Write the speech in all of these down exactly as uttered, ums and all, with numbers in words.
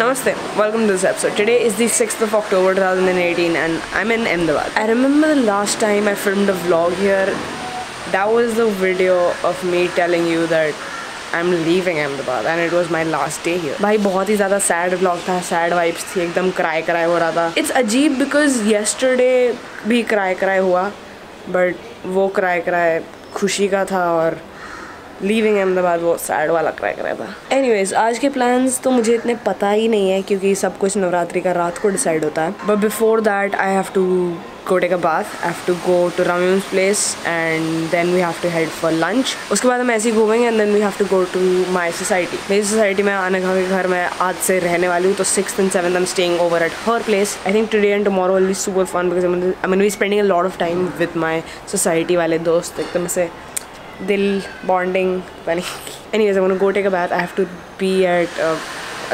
Namaste, welcome to this episode. Today is the sixth of October two thousand eighteen and I'm in Ahmedabad. I remember the last time I filmed a vlog here, that was the video of me telling you that I'm leaving Ahmedabad and it was my last day here. Bhai, bahut hi zyada sad vlog tha, sad vibes thi, ekdam cry cry ho raha tha. It's ajeeb because yesterday bhi cry cry hua, but wo cry cry khushi ka tha aur leaving Ahmedabad वो sad वाला cry कर रहा था. Anyways, आज के plans तो मुझे इतने पता ही नहीं है क्योंकि सब कुछ नवरात्रि का रात को decide होता है. But before that, I have to go take a bath. I have to go to Ramim's place and then we have to head for lunch. उसके बाद हम ऐसे ही घूमेंगे and then we have to go to my society. मेरी society में अनघा के घर में आज से रहने वाली हूँ तो sixth and seventh I'm staying over at her place. I think today and tomorrow will be super fun because I'm going to be spending a lot of time with my society वाले दोस्त एकदम से Dil bonding. Anyways, I'm gonna go take a bath. I have to be at uh,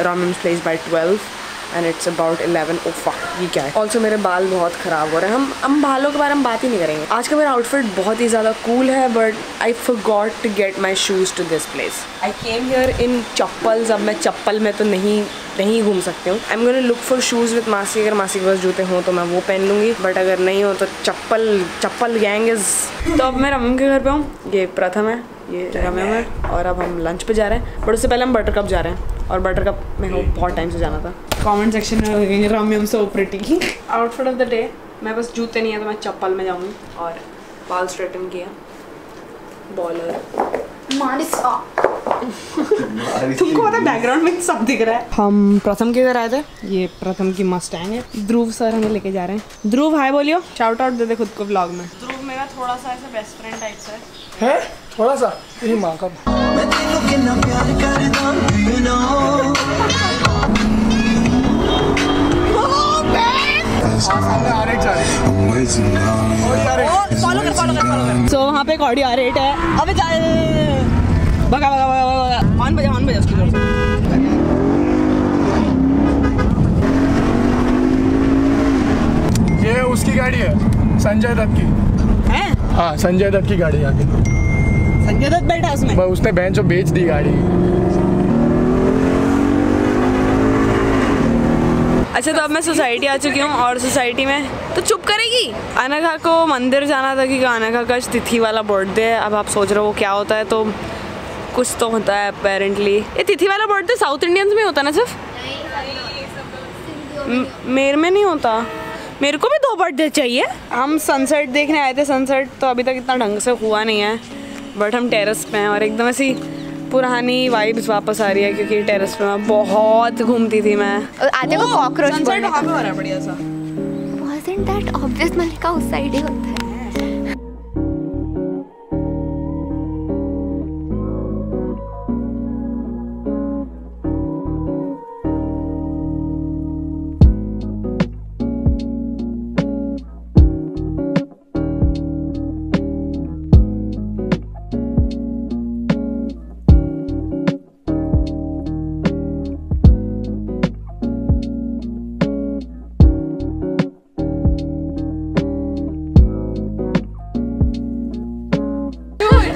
Ramim's place by twelve, and it's about eleven. Oh fuck, ये क्या है? Also, मेरे बाल बहुत ख़राब हो रहे हैं. हम हम बालों के बारे में बात ही नहीं करेंगे. आज का मेरा outfit बहुत ही ज़्यादा cool है, but I forgot to get my shoes to this place. I came here in chappals. अब मैं chappal में तो नहीं नहीं घूम सकती हूँ. I'm gonna look for shoes with मासी. अगर मासी के पास जूते हों तो मैं वो पहन लूँगी. But अगर नहीं हो तो chappal chappal gang is. तो अब मैं रमीम के घर पे हूँ. ये प्रथम है. ये रमीम है. और अब हम लंच पे जा रहे हैं. बट उससे पहले हम बटरकप जा रहे हैं. और बटरकप मैं को बहुत टाइम से जाना था. Comment section में लिखेंगे रमीम so pretty. Outfit of the day. मैं बस जूते नहीं है तो मैं chappal में जाऊँगी. और बाल straighten किया. Baller. मानिसा तुमको पता बैकग्राउंड में सब दिख रहा है. हम प्रथम के घर आए थे. ये प्रथम की मस्टैंग है. ध्रुव सर हमें लेके जा रहे हैं. ध्रुव हाय बोलियो. शाउट आउट दे दे खुद को व्लॉग में. ध्रुव मेरा थोड़ा सा ऐसा बेस्ट फ्रेंड टाइप सा है. थोड़ा सा तेरी माँ का. मैं तेरे को कितना प्यार करता यू नो सो वहाँ पे ऑडियो R eight है. अबे चल बगा बगा बगा बगा ऑन बजा ऑन बजा उसकी जोर से. ये उसकी गाड़ी है संजय दत्त की है. हाँ संजय दत्त की गाड़ी है. आगे संजय दत्त बैठा उसमें. उसने बेंच और बेच दी गाड़ी. अच्छा तो अब मैं सोसाइटी आ चुकी हूँ और सोसाइटी में तो चुप करेगी. अनघा को मंदिर जाना था क्योंकि अनघा का तिथि वाला बर्थडे है. अब आप सोच रहे हो क्या होता है तो कुछ तो होता है apparently. ये तिथि वाला बर्थडे साउथ इंडियंस में होता है ना सिर्फ. मेरे में नहीं होता. मेरे को भी दो बर्थडे चाहिए. हम सनसेट देखने आए थे. सनसेट तो अभी तक इतना ढंग से हुआ नहीं है बट हम टेरेस पे हैं और एकदम ऐसी पुरानी वाइब्स वापस आ रही है क्योंकि टेरेस पे मैं बहुत घूमती थी. मैं आधे को कॉकरोच सनसेट वहाँ पे हो रहा है. बढ़िया सा. Wasn't that obvious? मलिका उस साइड ही होता है.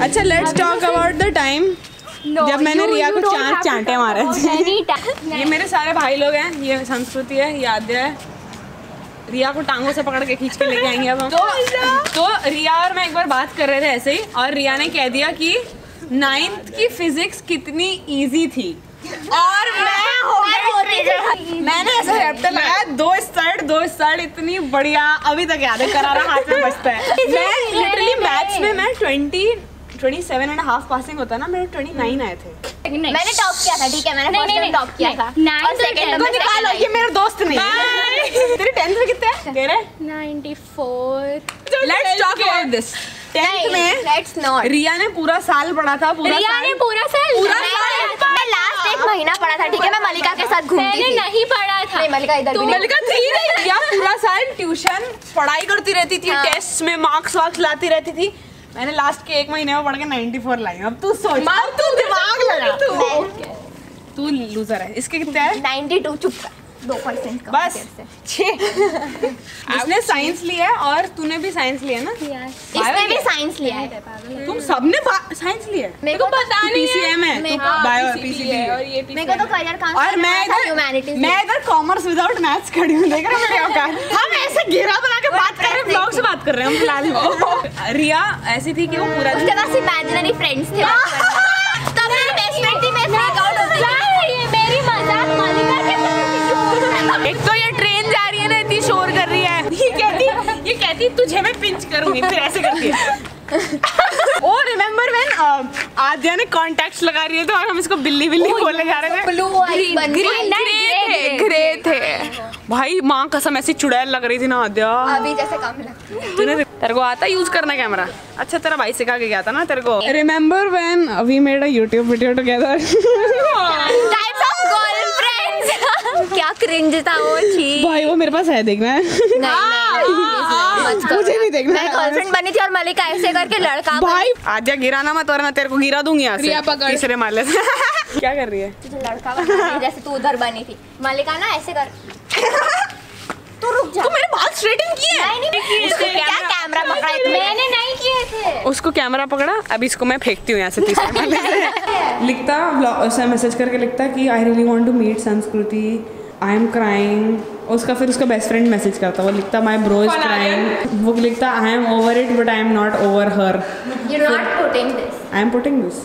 अच्छा let's talk about the time जब मैंने रिया को चार चांटे मारे थे. ये मेरे सारे भाई लोग हैं. ये संस्कृति है, ये आद्या है. रिया को टांगों से पकड़ के खींच के लेके आएंगे अब हम. तो रिया और मैं एक बार बात कर रहे थे ऐसे ही और रिया ने कह दिया कि नाइन्थ की फिजिक्स कितनी इजी थी और मैं हो गई. मैंने ऐसा चैप्टर लगाया दो स्टार्ट दो स्टार्ट इतनी बढ़िया. अभी तक याद है. करारा हाथ में बचता है. मैं लिटरली मैथ्स में मैं twenty twenty-seven and a half passing होता ना. मेरे twenty-nine आए थे. मैंने टॉप किया था. ठीक है मैंने फर्स्ट टाइम टॉप किया था. और सेकंड नंबर निकालो. ये मेरा दोस्त नहीं है. तेरे tenth में कितने हैं तेरे? ninety-four. Let's talk about this. tenth में लेट्स नॉट. रिया ने पूरा साल पढ़ा था. पूरा साल. रिया ने पूरा साल पूरा साल मैं लास्ट एक महीना पढ़ा था. ठीक है मैं मलिका के साथ घूमती थी. मैंने नहीं पढ़ा था. नहीं मलिका इधर भी नहीं. मलिका थी नहीं. रिया पूरा साल ट्यूशन पढ़ाई करती रहती थी. टेस्ट में मार्क्स वार्क्स लाती रहती थी. मैंने लास्ट के एक महीने में पढ़ के ninety-four लाई. अब तू सोच. अब तू दिमाग लगा. तू लूजर है. इसके कितने हैं? ninety-two. चुप दो परसेंट का बस छः। आपने साइंस लिया है और तूने भी साइंस लिया ना? इसने भी साइंस लिया है। तुम सबने साइंस लिया है? मेरे को पता नहीं है। मेरे को बायो और पीसीबी और ये मेरे को तो करियर काउंसलिंग और मैं इधर ह्यूमैनिटीज, मैं इधर कॉमर्स विदाउट मैथ्स खड़ी हूं। देख रहा मेरे औकात। हम ऐसे घेरा बना के बात कर रहे हैं, ब्लॉग से बात कर रहे हैं हम फिलहाल। रिया ऐसी थी कि वो पूरा उसके पास इमेजिनरी फ्रेंड्स थे तो मेरी बेस्टमेंट थी। मैं ब्रेक आउट हो गई। ये मेरी मजाक मालिका के एक तो ये ट्रेन जा रही है ना, इतनी शोर कर रही है। ये कहती ये कहती तुझे मैं पिंच करूंगी, फिर ऐसे करती है। ओ रिमेम्बर व्हेन आद्या ने कॉन्टैक्ट्स लगा रही है तो और हम इसको बिल्ली बिल्ली बोलने जा रहे थे। ब्लू ग्रीन ग्रे ग्रे थे भाई। माँ कसम ऐसी चुड़ैल लग रही थी ना आद्या। अभी जैसे काम लग तेरे को आता यूज करना कैमरा? अच्छा तेरा भाई सिखा के गया था ना तेरे को। Remember when we made a YouTube video together. क्या क्रिंज था वो चीज भाई। वो मेरे पास है, देखना है। नहीं, नहीं, नहीं, नहीं, मुझे भी देखना है। मैं गर्लफ्रेंड बनी थी और मलिका ऐसे करके लड़का भाई। आद्या गिराना मत और मैं तेरे को गिरा दूंगी यहाँ से तीसरे माले से। क्या कर रही है? लड़का बना जैसे तू उधर बनी थी मलिका ना, ऐसे कर। तू रुक जा। तू मेरे बाल स्ट्रेटन किए? नहीं नहीं। उसको क्या कैमरा पकड़ा? मैंने नहीं किए थे। उसको कैमरा पकड़ा। अभी इसको मैं फेंकती हूँ यहाँ से तीसरे माले से। लिखता व्लॉग मैसेज करके लिखता कि I really want to meet Sanskriti, I am crying. उसका फिर उसका बेस्ट फ्रेंड मैसेज करता, वो लिखता माई ब्रो इज क्राइंग। वो लिखता I am over it but I am not over her. You are not putting this. I am putting this.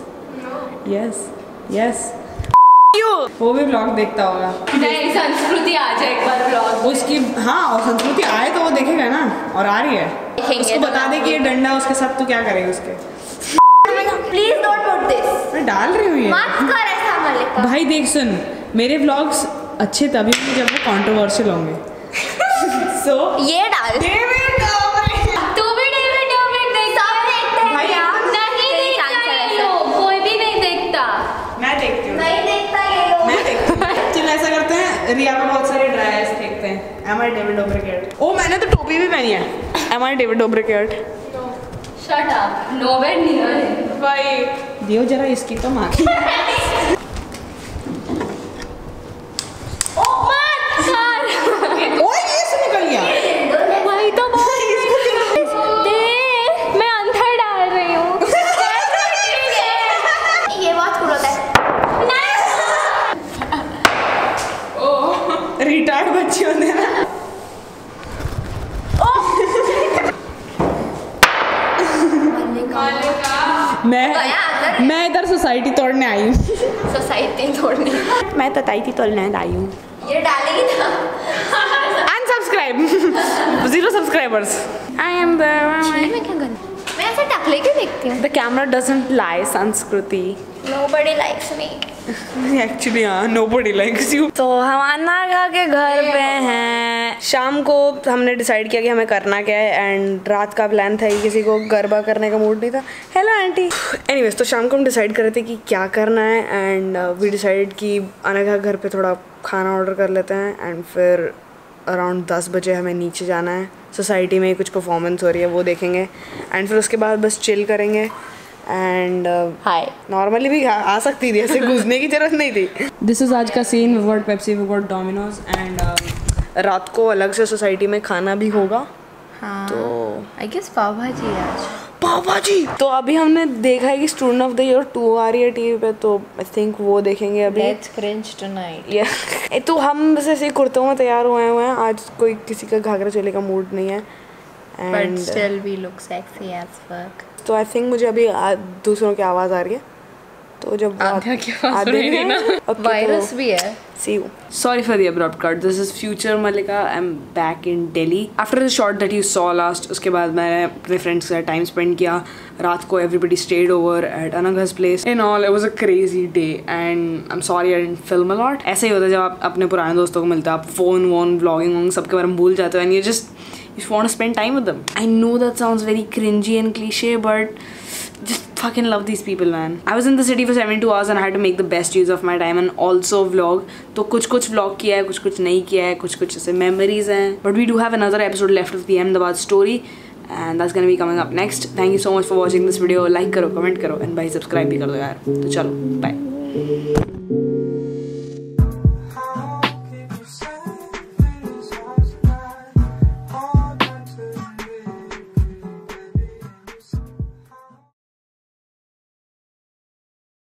Yes yes. वो भी ब्लॉग देखता होगा। नहीं संस्कृति आ जाए एक बार ब्लॉग उसकी। हाँ और संस्कृति आए तो वो देखेगा ना। और आ रही है उसको बता दे कि ये डंडा उसके साथ तो क्या करेगी उसके। Please don't put this. मैं डाल रही हूँ ये। मत कर ऐसा मलिका। भाई देख सुन, मेरे ब्लॉग्स अच्छे तभी होंगे जब वो कॉन्ट्रोवर्शियल होंगे। सो ये डाल रिया में बहुत सारे ड्रायर्स फेंकते हैं। Am I David Dobrik. ओ मैंने तो टोपी भी पहनी है। Am I David Dobrik. Shut up, nowhere near भाई। दियो जरा इसकी तो मार। ओ मत कर। ओ ये से निकल गया भाई। तो दे मैं अंदर डाल रही हूं। ये बहुत कूल होता है। रिटायर्ड बच्चे होते हैं ना। मैं मैं इधर सोसाइटी तोड़ने आई हूँ। सोसाइटी तोड़ने मैं तताइती तोड़ने आई हूँ। ये डालेगी ना। Unsubscribe. Zero subscribers. I am the मैं क्या गन मैं ऐसे टकले के देखती हूँ। द कैमरा डजंट लाई संस्कृति। Nobody likes me. Actually हाँ, nobody likes you. तो हम अनाघा के घर पे हैं। शाम को हमने डिसाइड किया कि हमें करना क्या है एंड रात का प्लान था ही, किसी को गरबा करने का मूड नहीं था। Hello aunty. एनीवेज तो शाम को हम डिसाइड कर रहे थे कि क्या करना है एंड वी डिसाइड कि अनाघा घर पे थोड़ा खाना ऑर्डर कर लेते हैं एंड फिर अराउंड दस बजे हमें नीचे जाना है। सोसाइटी में कुछ परफॉर्मेंस हो रही है वो देखेंगे एंड फिर उसके बाद बस चिल करेंगे एंड हाय नॉर्मली भी आ सकती थी, ऐसे घुसने की जरूरत नहीं थी। दिस इज आज का scene. We got Pepsi, we got Domino's and रात को अलग से सोसाइटी में खाना भी होगा। हाँ तो आई गेस पाव भाजी आज। पाव भाजी तो अभी हमने देखा है कि Student of the Year two आ रही है टीवी पे तो आई थिंक वो देखेंगे अभी। Let's cringe tonight. या तो हम बस ऐसे कुर्तों में तैयार हुए हुए हैं आज। कोई किसी का घाघरा चोली का मूड नहीं है and still we look sexy as fuck. तो आई थिंक मुझे अभी दूसरों की आवाज़ आ रही है तो जब आद्या की आवाज़ नहीं है ना। वायरस भी है। See you. Sorry for the abrupt cut. This is future Malika. I'm back in Delhi. After the shot that you saw last, उसके बाद मैंने अपने friends के साथ time spend किया। रात को everybody stayed over at Anagha's place. In all, it was a crazy day and I'm sorry I didn't film a lot. ऐसे ही होता है जब आप अपने पुराने दोस्तों को मिलते हो, आप phone, phone, vlogging, vlogging सबके बारे में भूल जाते हो and you just You just want to spend time with them. I know that sounds very cringy and cliche, but just fucking love these people, man. I was in the city for seventy-two hours and I had to make the best use of my time and also vlog. तो कुछ कुछ vlog किया है, कुछ कुछ नहीं किया है, कुछ कुछ ऐसे memories हैं. But we do have another episode left of the Ahmedabad story, and that's gonna be coming up next. Thank you so much for watching this video. Like करो, comment करो, and bye subscribe भी कर दो यार. तो चलो, bye.